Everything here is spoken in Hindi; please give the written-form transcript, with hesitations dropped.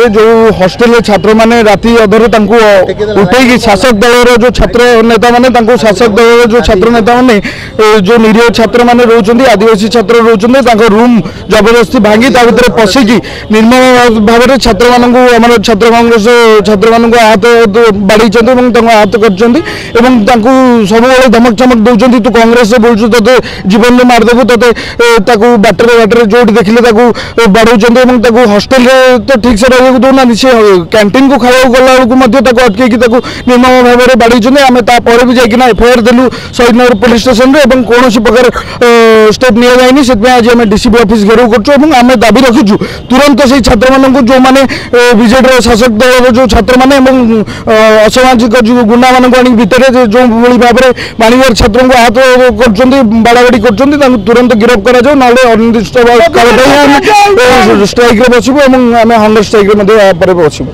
विद्यालय जो हॉस्टेल छात्र मैंने राति अधर उठे शासक दल जो छात्र नेता मैंने शासक दल जो छात्र नेता मैंने जो निरीह छात्र मैंने रोच आदिवासी छात्र रोच रूम जबरदस्ती भांगी भाग पशिकी निर्मम भाव में छात्र मानू छात्र कांग्रेस छात्र मान आहत बाड़ी आहत कर धमक चमक दौरान तू कांग्रेस बोलु तेज जीवन में मारदेबू तेज बाटर बाटर जो देखिले बाढ़ हॉस्टेल तो ठीक से रहा दौना कैंटीन को खाया गला बेलू अटकई निर्मम भाव में बाड़ी आम भी जाना एफआईआर देलु शहीदनगर पुलिस स्टेशन में कौन प्रकार स्टेप नि आज आम डीसीपी ऑफिस घेराव करें दाबी रखीचु तुरंत से छात्र मान जो मैंने विजेडर शासक दल जो छात्र मैंने असामाजिक गुना मान भर जो भाव में मानवीय छात्र को आहत कर बाड़ाबाड़ी कर तुरंत गिरफ्त करा ना अनिर्दिष्ट स्ट्राइक बसबू हंगर स्ट्राइक बसबू।